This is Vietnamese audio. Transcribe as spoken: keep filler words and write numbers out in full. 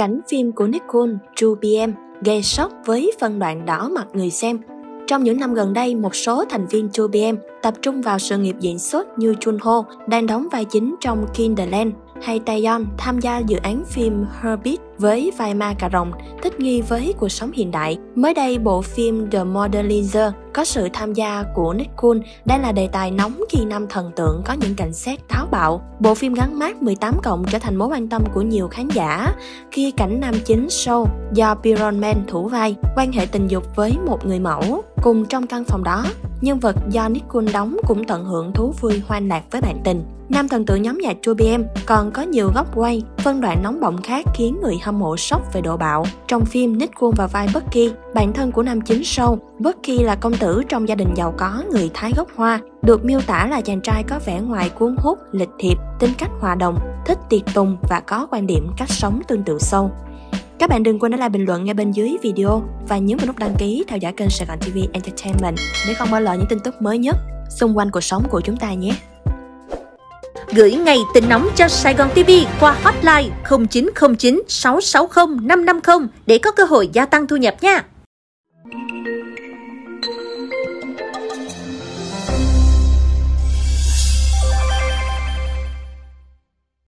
cảnh phim của Nichkhun, two P M gây sốc với phân đoạn đỏ mặt người xem. Trong những năm gần đây, một số thành viên two P M tập trung vào sự nghiệp diễn xuất như Junho đang đóng vai chính trong Kinderland hay Taeyeon tham gia dự án phim Herbit với vai ma cà rồng, thích nghi với cuộc sống hiện đại. Mới đây, bộ phim The Modernizer có sự tham gia của Nichkhun đang là đề tài nóng khi nam thần tượng có những cảnh xét táo bạo. Bộ phim gắn mác mười tám cộng trở thành mối quan tâm của nhiều khán giả khi cảnh nam chính show do Pyronman thủ vai quan hệ tình dục với một người mẫu cùng trong căn phòng đó. Nhân vật do Nichkhun đóng cũng tận hưởng thú vui hoan lạc với bạn tình. Nam thần tượng nhóm nhạc two P M còn có nhiều góc quay, phân đoạn nóng bỏng khác khiến người hâm mộ sốc về độ bạo. Trong phim, Nichkhun vào vai Bucky, bạn thân của nam chính show. Bucky là công tử trong gia đình giàu có người Thái gốc Hoa, được miêu tả là chàng trai có vẻ ngoài cuốn hút, lịch thiệp, tính cách hòa đồng, thích tiệc tùng và có quan điểm cách sống tương tự sâu. Các bạn đừng quên để lại bình luận ngay bên dưới video và nhấn vào nút đăng ký theo dõi kênh Sài Gòn ti vi Entertainment để không bỏ lỡ những tin tức mới nhất xung quanh cuộc sống của chúng ta nhé. Gửi ngay tin nóng cho Sài Gòn ti vi qua hotline không chín không chín sáu sáu không năm năm không để có cơ hội gia tăng thu nhập nha.